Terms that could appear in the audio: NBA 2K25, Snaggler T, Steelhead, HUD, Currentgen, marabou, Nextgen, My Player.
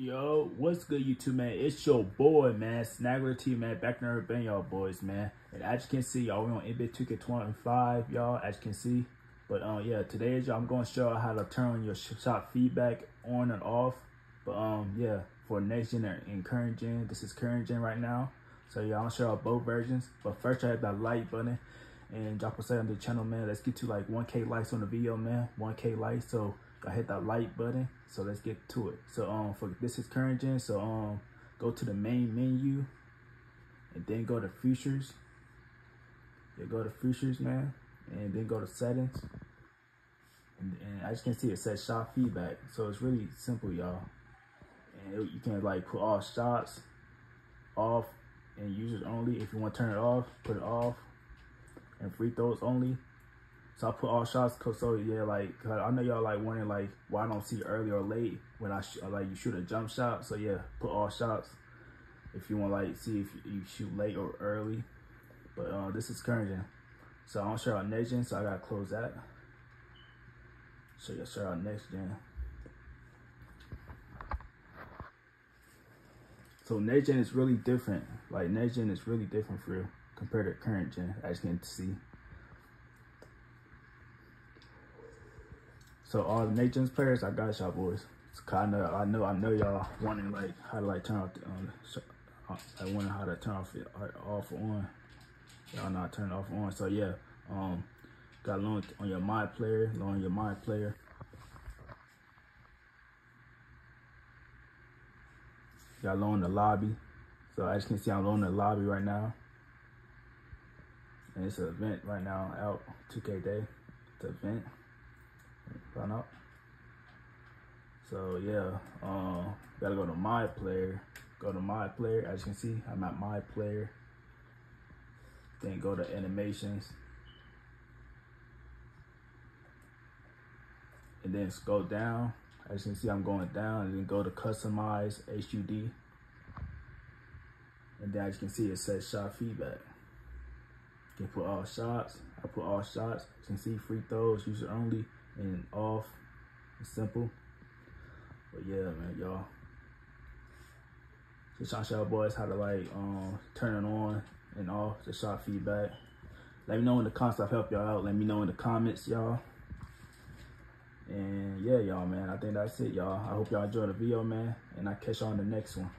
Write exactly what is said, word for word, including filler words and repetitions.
Yo, what's good, YouTube, man? It's your boy, man, Snaggler T, man, back in there, been y'all boys, man. And as you can see, y'all, we on N B A two K twenty-five, y'all, as you can see. But, um, yeah, today, y'all, I'm going to show y'all how to turn on your shot feedback on and off. But, um, yeah, for next gen and current gen, this is current gen right now. So, y'all, I'm going to show y'all both versions. But first, y'all hit that like button and drop a sub on the channel, man. Let's get to, like, one K likes on the video, man, one K likes, so... I hit that like button, so let's get to it. So um for this is current gen, so um go to the main menu and then go to features. You go to features, man, and then go to settings. And, and as you can see, it says shot feedback. So it's really simple, y'all. And it, you can like put all shots off and users only. If you want to turn it off, put it off, and free throws only. So I put all shots, cause so yeah, like cause I know y'all like wondering like why I don't see early or late when I sh like you shoot a jump shot. So yeah, put all shots if you want like see if you shoot late or early. But uh, this is current gen, so I don't show out next gen, so I gotta close that. So y'all show out next gen. So next gen is really different. Like next gen is really different for real compared to current gen, as you can see. So all the Nations players, I got y'all boys. It's kind of I know I know y'all wanting like how to like turn off the um, I wonder how to turn off it off on. Y'all not turn it off on. So yeah, um, got loan on your My Player, loan your My Player. Got loan the lobby. So as you can see, I'm loaning the lobby right now, and it's an event right now out two K day. It's an event. Find out. So yeah, um, gotta go to My Player. Go to My Player. As you can see, I'm at My Player. Then go to animations, and then scroll down. As you can see, I'm going down, and then go to customize H U D. And then as you can see, it says shot feedback. You can put all shots. I put all shots. As you can see, free throws, user only. And off, it's simple. But yeah, man, y'all. Just trying to show y'all boys how to like um turn it on and off the shot feedback. Let me know in the comments. I'll help y'all out. Let me know in the comments, y'all. And yeah, y'all, man. I think that's it, y'all. I hope y'all enjoyed the video, man. And I catch y'all in the next one.